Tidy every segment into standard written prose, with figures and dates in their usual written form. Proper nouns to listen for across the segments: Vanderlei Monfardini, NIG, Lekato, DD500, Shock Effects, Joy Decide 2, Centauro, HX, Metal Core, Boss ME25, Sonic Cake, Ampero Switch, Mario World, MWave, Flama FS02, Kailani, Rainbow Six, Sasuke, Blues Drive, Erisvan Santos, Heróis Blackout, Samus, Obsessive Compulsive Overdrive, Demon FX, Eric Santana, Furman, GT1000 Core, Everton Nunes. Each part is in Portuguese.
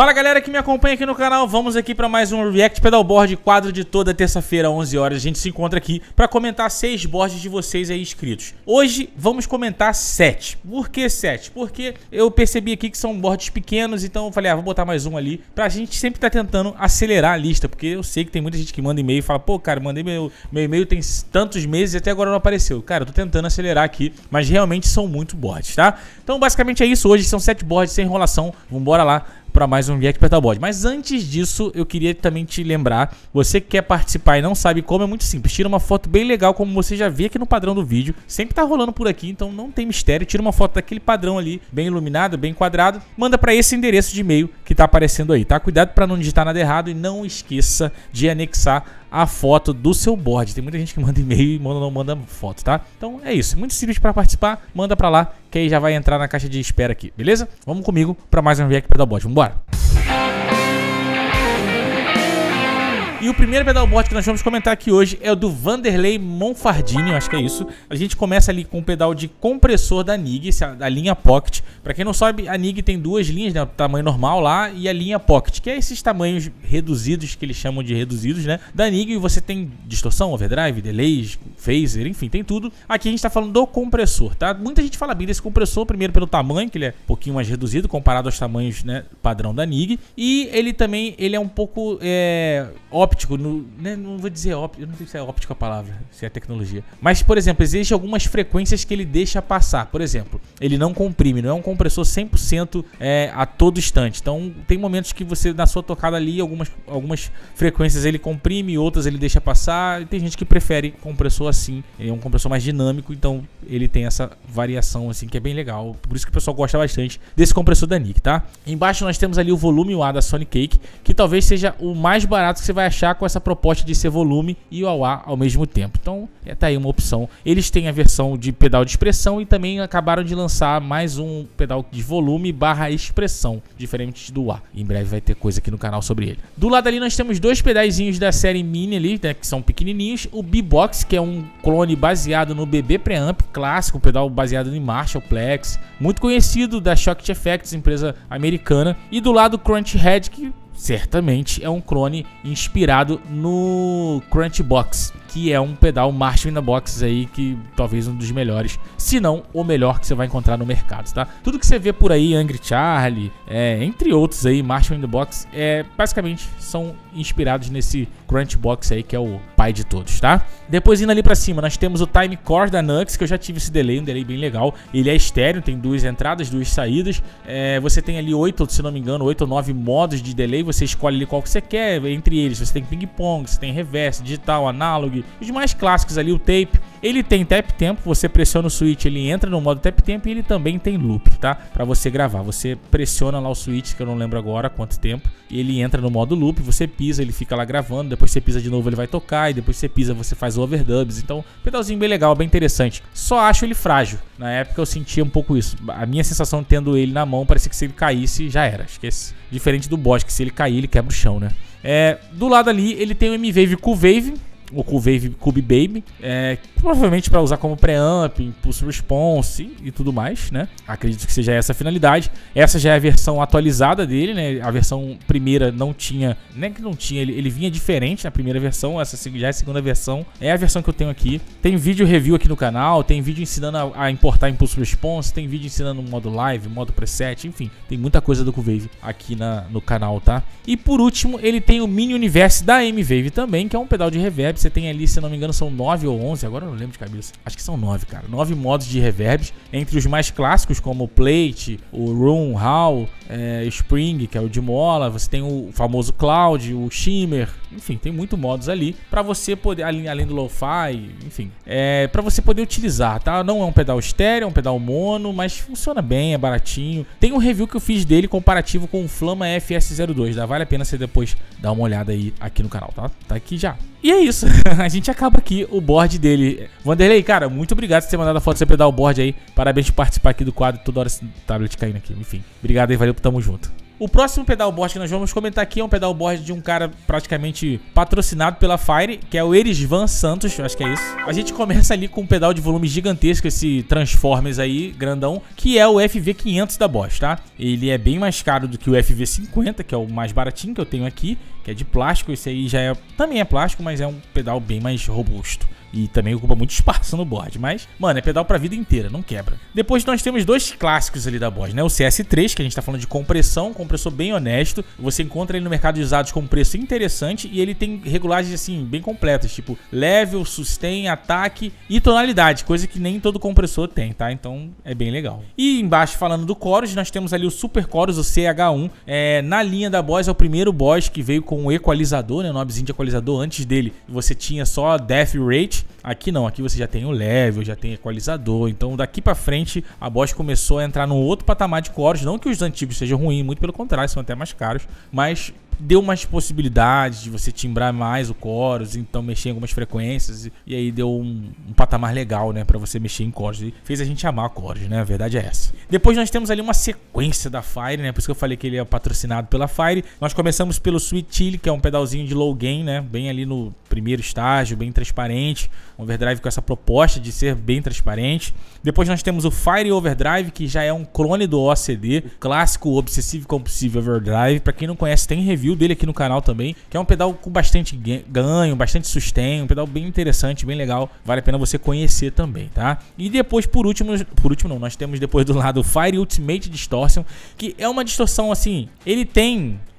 Fala galera que me acompanha aqui no canal, vamos aqui para mais um React Pedal Board, quadro de toda terça-feira, 11 horas. A gente se encontra aqui para comentar 6 boards de vocês aí inscritos. Hoje vamos comentar 7. Por que 7? Porque eu percebi aqui que são boards pequenos, então eu falei, vou botar mais um ali, pra gente sempre tá tentando acelerar a lista, porque eu sei que tem muita gente que manda e-mail e fala, pô cara, mandei meu e-mail tem tantos meses e até agora não apareceu. Cara, eu tô tentando acelerar aqui, mas realmente são muito boards, tá? Então basicamente é isso, hoje são 7 boards sem enrolação, vambora lá para mais um React Pedal Board. Mas antes disso, eu queria também te lembrar, você que quer participar e não sabe como, é muito simples. Tira uma foto bem legal, como você já vê aqui no padrão do vídeo. Sempre tá rolando por aqui, então não tem mistério. Tira uma foto daquele padrão ali, bem iluminado, bem quadrado. Manda para esse endereço de e-mail que tá aparecendo aí, tá? Cuidado para não digitar nada errado e não esqueça de anexar a foto do seu board. Tem muita gente que manda e-mail e não manda foto, tá? Então é isso, muito simples para participar, manda para lá que aí já vai entrar na caixa de espera aqui, beleza? Vamos comigo para mais um React Pedal Board, vambora! E o primeiro pedalboard que nós vamos comentar aqui hoje é o do Vanderlei Monfardini, eu acho que é isso. A gente começa ali com o pedal de compressor da NIG, da linha Pocket. Pra quem não sabe, a NIG tem duas linhas, né? O tamanho normal lá e a linha Pocket, que é esses tamanhos reduzidos, que eles chamam de reduzidos, né? Da NIG, você tem distorção, overdrive, delays, phaser, enfim, tem tudo. Aqui a gente tá falando do compressor, tá? Muita gente fala bem desse compressor, primeiro pelo tamanho, que ele é um pouquinho mais reduzido comparado aos tamanhos, né, padrão da NIG. E ele também, ele é um pouco óptico, né? Não vou dizer óptico, eu não sei se é óptico a palavra, se é tecnologia. Mas, por exemplo, existem algumas frequências que ele deixa passar. Por exemplo, ele não comprime, não é um compressor 100% a todo instante. Então, tem momentos que você, na sua tocada ali, algumas frequências ele comprime, outras ele deixa passar. E tem gente que prefere compressor assim, ele é um compressor mais dinâmico, então ele tem essa variação assim, que é bem legal. Por isso que o pessoal gosta bastante desse compressor da NIG, tá? Embaixo nós temos ali o volume A da Sonic Cake, que talvez seja o mais barato que você vai achar com essa proposta de ser volume e o AA ao mesmo tempo. Então, tá aí uma opção. Eles têm a versão de pedal de expressão e também acabaram de lançar mais um pedal de volume barra expressão, diferente do A. Em breve vai ter coisa aqui no canal sobre ele. Do lado ali nós temos dois pedaizinhos da série Mini ali, né, que são pequenininhos. O B-Box, que é um clone baseado no BB Preamp, clássico, um pedal baseado em Marshall Plex, muito conhecido da Shock Effects, empresa americana. E do lado o Crunch Head, que certamente é um clone inspirado no Crunchbox, que é um pedal Marshall in the Box aí, que talvez um dos melhores, se não o melhor que você vai encontrar no mercado, tá? Tudo que você vê por aí, Angry Charlie, entre outros aí, Marshall in the Box, basicamente são inspirados nesse Crunchbox aí, que é o pai de todos, tá? Depois indo ali pra cima, nós temos o Time Core da Nux, que eu já tive esse delay, um delay bem legal. Ele é estéreo, tem duas entradas, duas saídas. Você tem ali 8, se não me engano, 8 ou 9 modos de delay. Você escolhe ali qual que você quer, entre eles você tem ping-pong, você tem reverse, digital, análogo, os mais clássicos ali, o tape. Ele tem tap tempo, você pressiona o switch, ele entra no modo tap tempo, e ele também tem loop, tá? Pra você gravar, você pressiona lá o switch, que eu não lembro agora quanto tempo, e ele entra no modo loop, você pisa, ele fica lá gravando, depois você pisa de novo, ele vai tocar, e depois você pisa, você faz overdubs. Então, pedalzinho bem legal, bem interessante. Só acho ele frágil. Na época eu sentia um pouco isso. A minha sensação tendo ele na mão, parecia que se ele caísse, já era. Esquece. Diferente do Boss, que se ele cair, ele quebra o chão, né? Do lado ali, ele tem o MWave e o Coolwave, o Coolwave Cube Baby, provavelmente para usar como preamp, impulso response e tudo mais, né? Acredito que seja essa a finalidade. Essa já é a versão atualizada dele, né? A versão primeira não tinha, nem que não tinha, ele vinha diferente na primeira versão. Essa já é a segunda versão, é a versão que eu tenho aqui. Tem vídeo review aqui no canal, tem vídeo ensinando a importar impulso response, tem vídeo ensinando modo live, modo preset, enfim, tem muita coisa do Coolwave aqui no canal, tá? E por último, ele tem o Mini Universe da MWave também, que é um pedal de reverb. Você tem ali, se não me engano, são 9 ou 11, agora eu não lembro de cabeça. Acho que são 9, cara. 9 modos de reverbs, entre os mais clássicos, como o Plate, o Room, Hall, Spring, que é o de mola. Você tem o famoso Cloud, o Shimmer. Enfim, tem muitos modos ali pra você poder, além do Lo-Fi, enfim, pra você poder utilizar, tá? Não é um pedal estéreo, é um pedal mono, mas funciona bem, é baratinho. Tem um review que eu fiz dele comparativo com o Flama FS02, tá? Vale a pena você depois dar uma olhada aí aqui no canal, tá? Tá aqui já. E é isso, a gente acaba aqui o board dele. Vanderlei, cara, muito obrigado por ter mandado a foto do seu pedal board aí. Parabéns por participar aqui do quadro. Toda hora esse tablet caindo aqui. Enfim, obrigado aí, valeu, tamo junto. O próximo pedalboard que nós vamos comentar aqui é um pedalboard de um cara praticamente patrocinado pela Fire, que é o Erisvan Santos, eu acho que é isso. A gente começa ali com um pedal de volume gigantesco, esse Transformers aí, grandão, que é o FV500 da Boss, tá? Ele é bem mais caro do que o FV50, que é o mais baratinho que eu tenho aqui, que é de plástico. Esse aí já é, também é plástico, mas é um pedal bem mais robusto. E também ocupa muito espaço no board, mas, mano, é pedal pra vida inteira, não quebra. Depois nós temos dois clássicos ali da Boss, né? O CS3, que a gente tá falando de compressão, compressor bem honesto. Você encontra ele no mercado de usados com preço interessante e ele tem regulagens, assim, bem completas, tipo level, sustain, ataque e tonalidade, coisa que nem todo compressor tem, tá? Então é bem legal. E embaixo, falando do chorus, nós temos ali o Super Chorus, o CH1. Na linha da Boss, é o primeiro Boss que veio com o equalizador, né? O nobzinho de equalizador. Antes dele, você tinha só death rate. Aqui não, aqui você já tem o level, já tem equalizador. Então daqui pra frente a Boss começou a entrar num outro patamar de chorus. Não que os antigos sejam ruins, muito pelo contrário, são até mais caros, mas deu mais possibilidades de você timbrar mais o chorus, então mexer em algumas frequências. E aí deu um patamar legal, né, pra você mexer em chorus. E fez a gente amar chorus, né, a verdade é essa. Depois nós temos ali uma sequência da Fire, né, por isso que eu falei que ele é patrocinado pela Fire. Nós começamos pelo Sweet Chili, que é um pedalzinho de low gain, né, bem ali no primeiro estágio, bem transparente. Um overdrive com essa proposta de ser bem transparente. Depois nós temos o Fire Overdrive, que já é um clone do OCD, o clássico Obsessive Compulsive Overdrive. Pra quem não conhece, tem review dele aqui no canal também, que é um pedal com bastante ganho, bastante sustain, um pedal bem interessante, bem legal, vale a pena você conhecer também, tá? E depois, por último não, nós temos depois do lado o Fire Ultimate Distortion, que é uma distorção assim,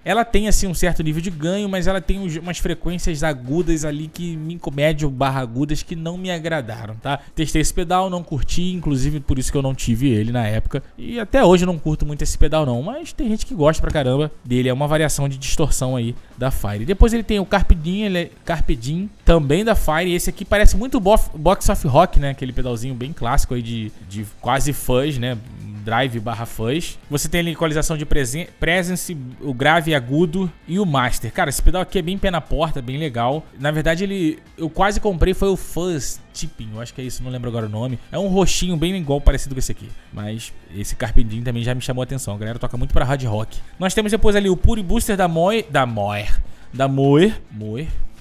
ela tem assim um certo nível de ganho, mas ela tem umas frequências agudas ali que médio/agudas que não me agradaram, tá? Testei esse pedal, não curti, inclusive por isso que eu não tive ele na época. E até hoje eu não curto muito esse pedal não, mas tem gente que gosta pra caramba dele, é uma variação de distorção aí da Fire. Depois ele tem o Carpedin, ele é Carpedin também da Fire. Esse aqui parece muito Box of Rock, né? Aquele pedalzinho bem clássico aí de quase fuzz, né? Drive/fuzz. Você tem ali equalização de presence, o grave agudo e o master. Cara, esse pedal aqui é bem pé na porta, bem legal. Na verdade, eu quase comprei, foi o fuzz tipping, eu acho que é isso, não lembro agora o nome. É um roxinho bem igual, parecido com esse aqui. Mas esse Carpedin também já me chamou a atenção. A galera toca muito pra hard rock. Nós temos depois ali o Pure Booster da MOOER.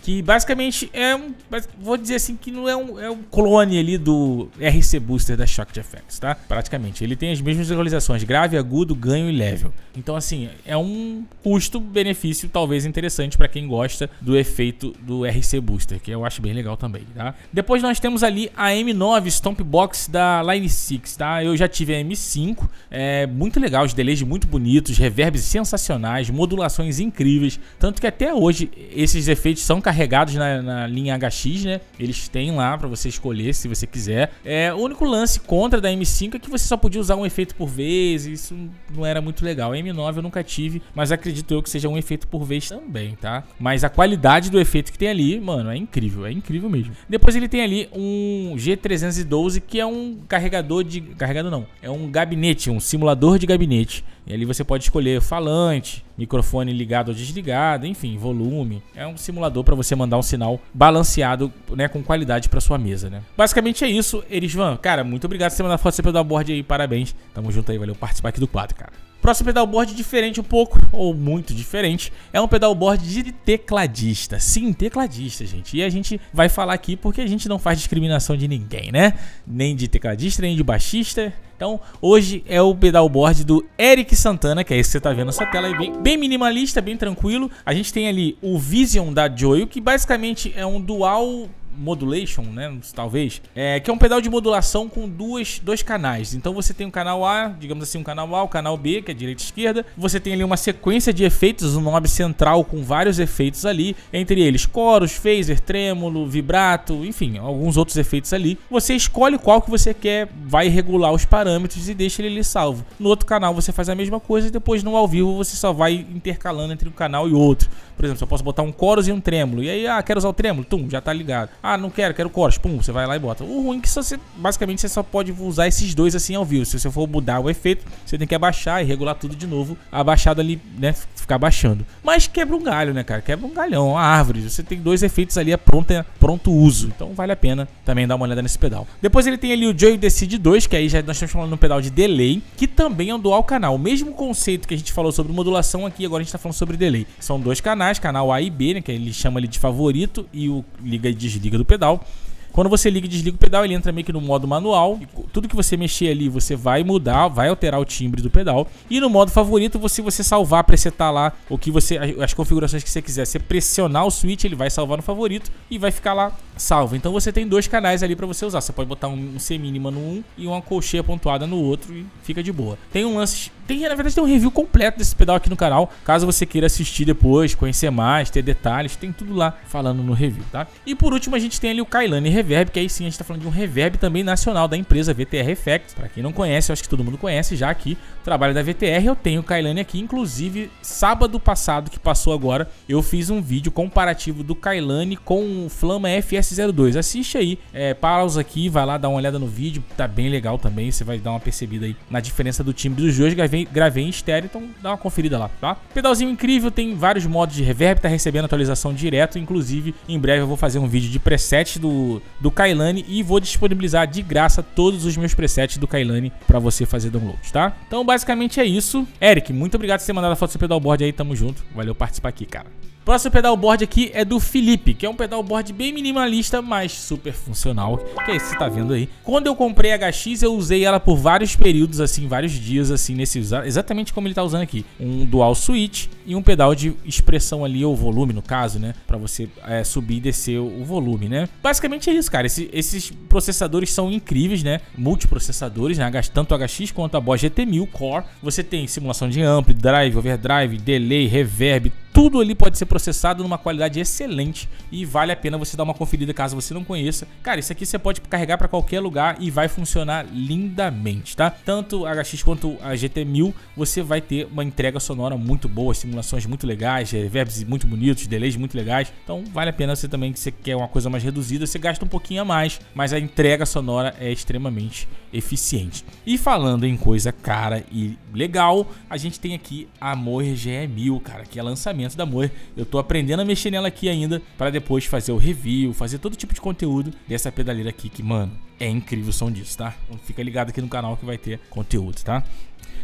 Que basicamente é um... Vou dizer assim que não é um clone ali do RC Booster da Shock Effects, tá? Praticamente. Ele tem as mesmas equalizações. Grave, agudo, ganho e level. Então, assim, é um custo-benefício talvez interessante pra quem gosta do efeito do RC Booster, que eu acho bem legal também, tá? Depois nós temos ali a M9 Stompbox da Line 6, tá? Eu já tive a M5. É muito legal. Os delays muito bonitos. Reverbs sensacionais. Modulações incríveis. Tanto que até hoje esses efeitos são carregados na linha HX, né? Eles têm lá pra você escolher se você quiser. O único lance contra da M5 é que você só podia usar um efeito por vez, e isso não era muito legal. A M9 eu nunca tive, mas acredito eu que seja um efeito por vez também, tá? Mas a qualidade do efeito que tem ali, mano, é incrível mesmo. Depois ele tem ali um G312, que é um carregador de... Carregador não, é um gabinete, um simulador de gabinete. E ali você pode escolher falante, microfone ligado ou desligado, enfim, volume. É um simulador pra você mandar um sinal balanceado, né, com qualidade pra sua mesa, né? Basicamente é isso, Erisvan. Cara, muito obrigado por você mandar foto do pedalboard aí, parabéns. Tamo junto aí, valeu participar aqui do quadro, cara. Próximo pedalboard diferente um pouco, ou muito diferente, é um pedalboard de tecladista. Sim, tecladista, gente. E a gente vai falar aqui porque a gente não faz discriminação de ninguém, né? Nem de tecladista, nem de baixista. Então, hoje é o pedalboard do Eric Santana, que é esse que você tá vendo nessa tela aí, bem minimalista, bem tranquilo. A gente tem ali o Vision da Joyo, que basicamente é um dual... modulation, né, talvez, que é um pedal de modulação com dois canais. Então você tem um canal A, digamos assim, um canal A, o canal B, que é direita e esquerda. Você tem ali uma sequência de efeitos, um knob central com vários efeitos ali, entre eles chorus, phaser, trêmulo, vibrato, enfim, alguns outros efeitos ali. Você escolhe qual que você quer, vai regular os parâmetros e deixa ele ali salvo. No outro canal você faz a mesma coisa e depois no ao vivo você só vai intercalando entre um canal e outro. Por exemplo, eu posso botar um chorus e um trêmulo, e aí, quero usar o trêmulo, já tá ligado. Ah, não quero, quero corte. Pum, você vai lá e bota. O ruim é que você, basicamente você só pode usar esses dois assim ao vivo. Se você for mudar o efeito, você tem que abaixar e regular tudo de novo. Abaixado ali, né? Ficar abaixando. Mas quebra um galho, né, cara? Quebra um galhão. A árvore. Você tem dois efeitos ali a pronto uso. Então vale a pena também dar uma olhada nesse pedal. Depois ele tem ali o Joy Decide 2, que aí já nós estamos falando de um pedal de delay, que também é um dual canal. O mesmo conceito que a gente falou sobre modulação aqui, agora a gente tá falando sobre delay. São dois canais, canal A e B, né? Que ele chama ali de favorito e o liga e desliga do pedal. Quando você liga e desliga o pedal, ele entra meio que no modo manual. E tudo que você mexer ali, você vai mudar, vai alterar o timbre do pedal. E no modo favorito, se você salvar, presetar lá o que você, as configurações que você quiser. Você pressionar o switch, ele vai salvar no favorito e vai ficar lá salvo. Então você tem dois canais ali para você usar. Você pode botar um semínima no um e uma colcheia pontuada no outro e fica de boa. Tem um lance... na verdade tem um review completo desse pedal aqui no canal, caso você queira assistir depois, conhecer mais, ter detalhes, tem tudo lá falando no review, tá? E por último a gente tem ali o Kailani Reverb, que aí sim a gente tá falando de um reverb também nacional da empresa VTR Effects. Pra quem não conhece, eu acho que todo mundo conhece já aqui, o trabalho da VTR, eu tenho o Kailani aqui, inclusive sábado passado que passou agora, eu fiz um vídeo comparativo do Kailani com o Flama FS02, assiste aí, pausa aqui, vai lá dar uma olhada no vídeo, tá bem legal também, você vai dar uma percebida aí na diferença do timbre dos dois, gravei em estéreo, então dá uma conferida lá, tá? Pedalzinho incrível, tem vários modos de reverb, tá recebendo atualização direto, inclusive em breve eu vou fazer um vídeo de presets do Kailani e vou disponibilizar de graça todos os meus presets do Kailani pra você fazer download, tá? Então basicamente é isso. Eric, muito obrigado por ter mandado a foto do seu pedalboard aí, tamo junto, valeu participar aqui, cara. Próximo pedalboard aqui é do Felipe, que é um pedalboard bem minimalista, mas super funcional, que é esse que você tá vendo aí. Quando eu comprei a HX, eu usei ela por vários períodos, assim, vários dias, assim, exatamente como ele tá usando aqui. Um dual switch e um pedal de expressão ali, ou volume, no caso, né? Pra você subir e descer o volume, né? Basicamente é isso, cara. Esses processadores são incríveis, né? Multiprocessadores, né? Tanto a HX quanto a Boss GT1000 Core. Você tem simulação de ampli, drive, overdrive, delay, reverb, tudo ali pode ser processado numa qualidade excelente e vale a pena você dar uma conferida caso você não conheça. Cara, isso aqui você pode carregar para qualquer lugar e vai funcionar lindamente, tá? Tanto a HX quanto a GT1000, você vai ter uma entrega sonora muito boa, simulações muito legais, reverbs muito bonitos, delays muito legais. Então vale a pena você também, se você quer uma coisa mais reduzida, você gasta um pouquinho a mais, mas a entrega sonora é extremamente eficiente. E falando em coisa cara e legal, a gente tem aqui a MOOER GE1000, cara, que é lançamento da MOOER. Eu tô aprendendo a mexer nela aqui ainda para depois fazer o review, fazer todo tipo de conteúdo dessa pedaleira aqui que, mano, é incrível o som disso, tá? Então fica ligado aqui no canal que vai ter conteúdo, tá?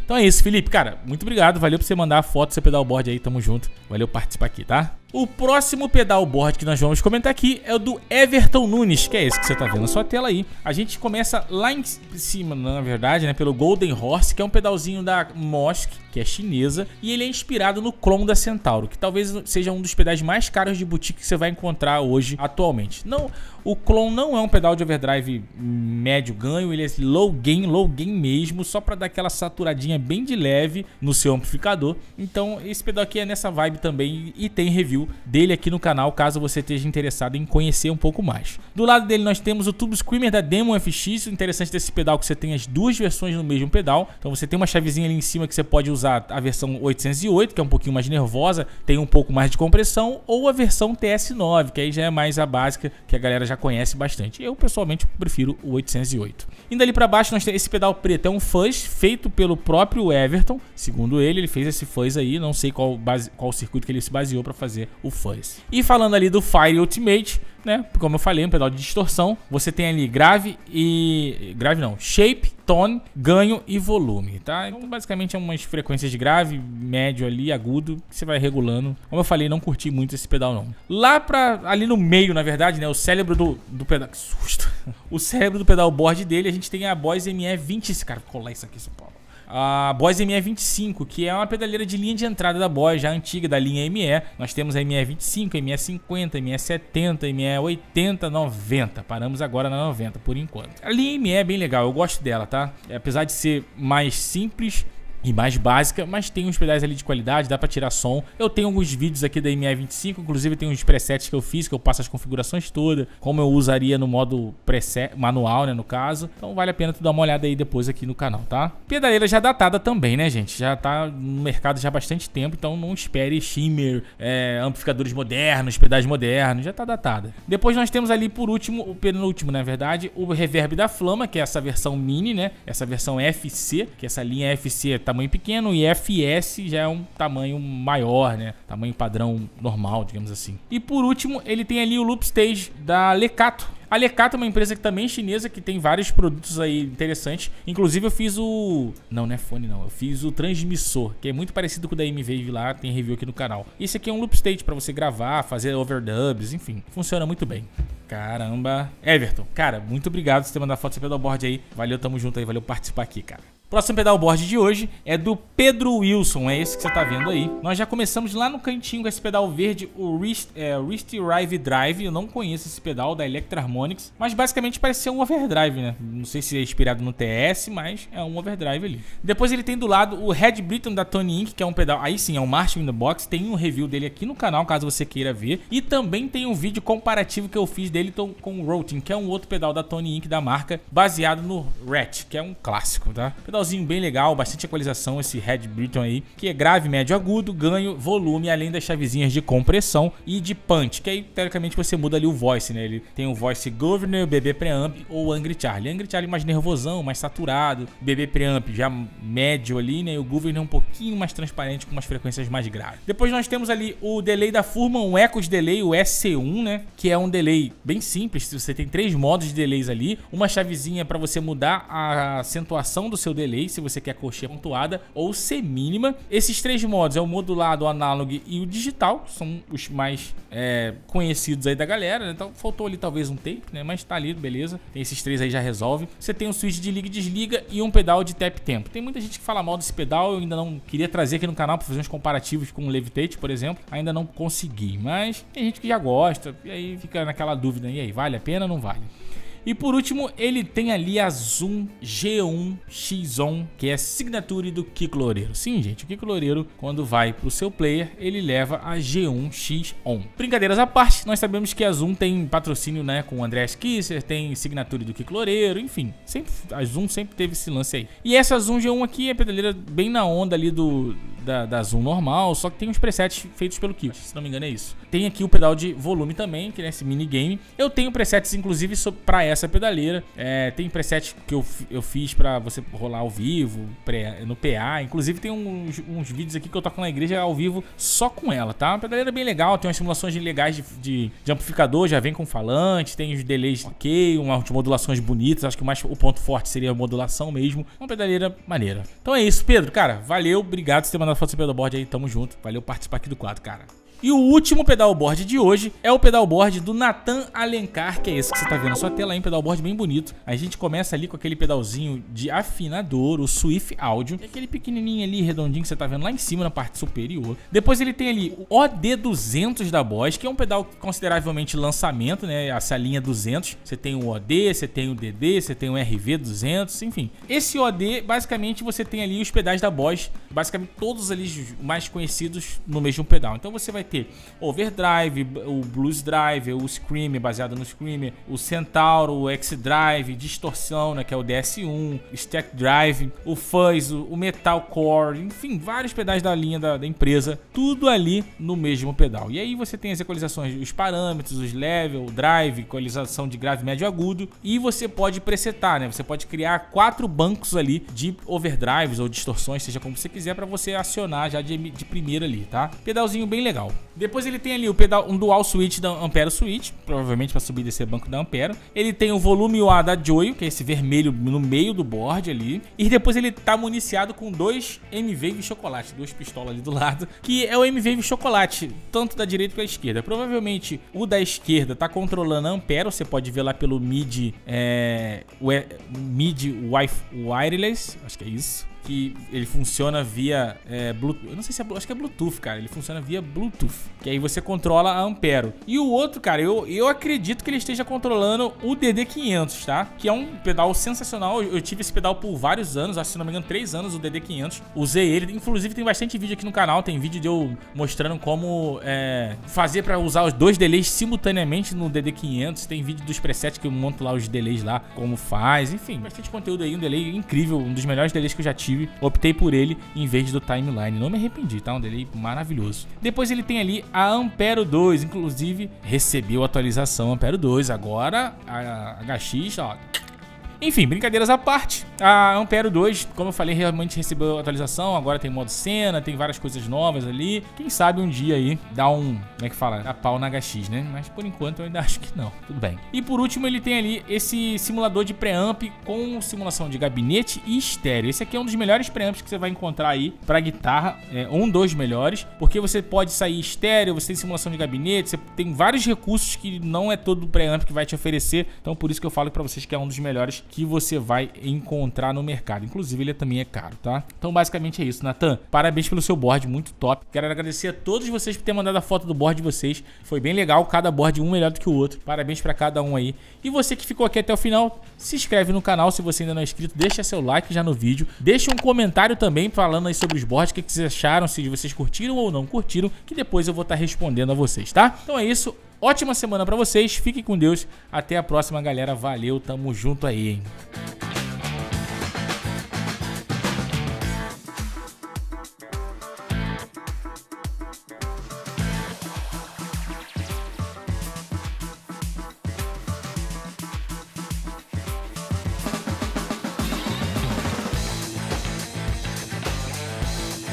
Então é isso, Felipe, cara, muito obrigado, valeu por você mandar a foto do seu pedalboard aí, tamo junto, valeu participar aqui, tá? O próximo pedalboard que nós vamos comentar aqui é o do Everton Nunes, que é esse que você tá vendo na sua tela aí. A gente começa lá em cima, na verdade, né, pelo Golden Horse, que é um pedalzinho da Mosk, que é chinesa, e ele é inspirado no clone da Centauro, que talvez seja um dos pedais mais caros de boutique que você vai encontrar hoje, atualmente. Não, o clone não é um pedal de overdrive médio ganho, ele é low gain mesmo, só pra dar aquela saturadinha bem de leve no seu amplificador. Então esse pedal aqui é nessa vibe também e tem review dele aqui no canal, caso você esteja interessado em conhecer um pouco mais. Do lado dele nós temos o Tube Screamer da Demon FX. O interessante desse pedal é que você tem as duas versões no mesmo pedal, então você tem uma chavezinha ali em cima que você pode usar a versão 808, que é um pouquinho mais nervosa, tem um pouco mais de compressão, ou a versão TS9, que aí já é mais a básica, que a galera já conhece bastante. Eu, pessoalmente, prefiro o 808. Indo ali pra baixo, nós temos esse pedal preto, é um fuzz feito pelo próprio Everton. Segundo ele, ele fez esse fuzz aí, não sei qual circuito que ele se baseou pra fazer o fuzz. E falando ali do Fire Ultimate, né, como eu falei, um pedal de distorção, você tem ali grave e... grave não, shape, tone, ganho e volume, tá? Então basicamente é umas frequências de grave, médio ali, agudo, que você vai regulando. Como eu falei, não curti muito esse pedal não. Lá pra... ali no meio, na verdade, né, o cérebro do pedal... que susto! O cérebro do pedalboard dele, a gente tem a Boss ME20... Cara, colar isso aqui, São Paulo. A Boss ME25, que é uma pedaleira de linha de entrada da Boss, já antiga, da linha ME. Nós temos a ME25, ME50, ME70, ME80, 90. Paramos agora na 90 por enquanto. A linha ME é bem legal, eu gosto dela, tá? Apesar de ser mais simples, e mais básica, mas tem uns pedais ali de qualidade, dá pra tirar som. Eu tenho alguns vídeos aqui da MI25, inclusive tem uns presets que eu fiz, que eu passo as configurações todas, como eu usaria no modo preset manual, né, no caso. Então vale a pena tu dar uma olhada aí depois aqui no canal, tá? Pedaleira já datada também, né, gente? Já tá no mercado já há bastante tempo, então não espere shimmer, amplificadores modernos, pedais modernos, já tá datada. Depois nós temos ali por último, o penúltimo, na verdade, o reverb da Flama, que é essa versão mini, né? Essa versão FC, que essa linha FC é tamanho pequeno e FS já é um tamanho maior, né? Tamanho padrão normal, digamos assim. E por último, ele tem ali o Loop Stage da Lekato. A Lekato é uma empresa que também é chinesa, que tem vários produtos aí interessantes. Inclusive eu fiz o... não é fone não, eu fiz o transmissor, que é muito parecido com o da MWave lá, tem review aqui no canal. Esse aqui é um loop stage pra você gravar, fazer overdubs, enfim, funciona muito bem. Caramba, Everton, cara, muito obrigado por ter mandado foto do seu pedalboard aí. Valeu, tamo junto aí, valeu participar aqui, cara. Próximo pedalboard de hoje é do Pedro Wilson, é esse que você tá vendo aí. Nós já começamos lá no cantinho com esse pedal verde, o Wrist Rive Drive. Eu não conheço esse pedal da Electra Harmonics, mas basicamente parece ser um overdrive, né? Não sei se é inspirado no TS, mas é um overdrive ali. Depois ele tem do lado o Red Briton da Tony Ink, que é um pedal, aí sim, é um Marshall in the Box. Tem um review dele aqui no canal, caso você queira ver. E também tem um vídeo comparativo que eu fiz dele com o Rotin, que é um outro pedal da Tony Ink da marca, baseado no Ratch, que é um clássico, tá? Pedalzinho bem legal, bastante equalização esse Red Briton aí, que é grave, médio, agudo, ganho, volume, além das chavezinhas de compressão e de punch, que aí teoricamente você muda ali o voice, né? Ele tem o voice governor, BB preamp ou Angry Charlie. Angry Charlie mais nervosão, mais saturado, BB preamp já médio ali, né? E o governor um pouquinho mais transparente, com umas frequências mais graves. Depois nós temos ali o delay da Furman, um Echos Delay, o SC1, né? Que é um delay bem simples, você tem três modos de delays ali, uma chavezinha para você mudar a acentuação do seu delay, se você quer coxinha pontuada ou semínima. Esses três modos é o modulado, o análogo e o digital, são os mais conhecidos aí da galera, né? Então faltou ali talvez um tape, né? Mas tá ali, beleza. Tem esses três aí, já resolve. Você tem um switch de liga e desliga e um pedal de tap tempo. Tem muita gente que fala mal desse pedal, eu ainda não queria trazer aqui no canal para fazer uns comparativos com o Levitate, por exemplo. Ainda não consegui, mas tem gente que já gosta e aí fica naquela dúvida, e aí, vale a pena ou não vale? E por último, ele tem ali a Zoom G1X1, que é a signature do Kiko Loureiro. Sim, gente, o Kiko Loureiro, quando vai pro seu player, ele leva a G1X1. Brincadeiras à parte, nós sabemos que a Zoom tem patrocínio, né, com o Andreas Kisser, tem signature do Kiko Loureiro, enfim. Sempre, a Zoom sempre teve esse lance aí. E essa Zoom G1 aqui é pedaleira bem na onda ali da Zoom normal, só que tem uns presets feitos pelo Kiko, se não me engano é isso. Tem aqui o pedal de volume também, que é esse minigame. Eu tenho presets, inclusive, pra essa pedaleira, tem preset que eu fiz pra você rolar ao vivo no PA, inclusive tem uns vídeos aqui que eu toco na igreja ao vivo só com ela, tá? Uma pedaleira bem legal, tem umas simulações legais de amplificador, já vem com falante, tem os delays ok, umas modulações bonitas, acho que o ponto forte seria a modulação mesmo, uma pedaleira maneira. Então é isso, Pedro, cara, valeu, obrigado por ter mandado foto do seu pedalboard aí, tamo junto, valeu participar aqui do quadro, cara. E o último pedalboard de hoje é o pedalboard do Nathan Alencar, que é esse que você tá vendo na sua tela aí, um pedalboard bem bonito. A gente começa ali com aquele pedalzinho de afinador, o Swift Audio, aquele pequenininho ali, redondinho, que você tá vendo lá em cima na parte superior. Depois ele tem ali o OD200 da Boss, que é um pedal consideravelmente lançamento, né, essa linha 200. Você tem o OD, você tem o DD, você tem o RV200, enfim. Esse OD, basicamente, você tem ali os pedais da Boss, basicamente todos ali mais conhecidos no mesmo pedal. Então você vai ter Overdrive, o Blues Drive, o Screamer, baseado no Screamer, o Centauro, o X-Drive, Distorção, né, que é o DS1, Stack Drive, o Fuzz, o Metal Core, enfim, vários pedais da linha da empresa, tudo ali no mesmo pedal. E aí você tem as equalizações, os parâmetros, os level, o drive, equalização de grave, médio e agudo, e você pode presetar, né? Você pode criar quatro bancos ali de overdrives ou distorções, seja como você quiser, para você acionar já de primeira ali, tá? Pedalzinho bem legal. Depois ele tem ali o pedal, um dual switch da Ampero Switch, provavelmente para subir e descer banco da Ampero. Ele tem o volume UA da Joyo, que é esse vermelho no meio do board ali. E depois ele tá municiado com dois MWave chocolate, duas pistolas ali do lado, que é o MWave chocolate, tanto da direita quanto da esquerda. Provavelmente o da esquerda tá controlando a Ampero, você pode ver lá pelo MIDI Wireless, acho que é isso. que ele funciona via Bluetooth. Eu não sei se é Bluetooth, acho que é Bluetooth, cara. Ele funciona via Bluetooth, que aí você controla a Ampero. E o outro, cara, eu acredito que ele esteja controlando o DD500, tá? Que é um pedal sensacional. Eu tive esse pedal por vários anos, acho, se não me engano, 3 anos, o DD500. Usei ele. Inclusive, tem bastante vídeo aqui no canal. Tem vídeo de eu mostrando como fazer pra usar os dois delays simultaneamente no DD500. Tem vídeo dos presets que eu monto lá, os delays lá, como faz. Enfim, bastante conteúdo aí. Um delay incrível, um dos melhores delays que eu já tive. Optei por ele em vez do Timeline. Não me arrependi, tá? Um delay maravilhoso. Depois ele tem ali a Ampero 2. Inclusive, recebeu a atualização Ampero 2. Agora, a HX, ó... Enfim, brincadeiras à parte, a Ampero 2, como eu falei, realmente recebeu atualização, agora tem modo cena, tem várias coisas novas ali. Quem sabe um dia aí dá um, como é que fala, a pau na HX, né? Mas por enquanto eu ainda acho que não, tudo bem. E por último ele tem ali esse simulador de preamp com simulação de gabinete e estéreo. Esse aqui é um dos melhores preamps que você vai encontrar aí pra guitarra, um dos melhores, porque você pode sair estéreo, você tem simulação de gabinete, você tem vários recursos que não é todo o preamp que vai te oferecer, então por isso que eu falo pra vocês que é um dos melhores que você vai encontrar no mercado. Inclusive, ele também é caro, tá? Então, basicamente é isso, Nathan. Parabéns pelo seu board, muito top. Quero agradecer a todos vocês por terem mandado a foto do board de vocês. Foi bem legal, cada board um melhor do que o outro. Parabéns pra cada um aí. E você que ficou aqui até o final, se inscreve no canal se você ainda não é inscrito. Deixa seu like já no vídeo. Deixa um comentário também falando aí sobre os boards, o que vocês acharam, se vocês curtiram ou não curtiram, que depois eu vou estar respondendo a vocês, tá? Então é isso. Ótima semana pra vocês, fiquem com Deus, até a próxima galera, valeu, tamo junto aí, hein.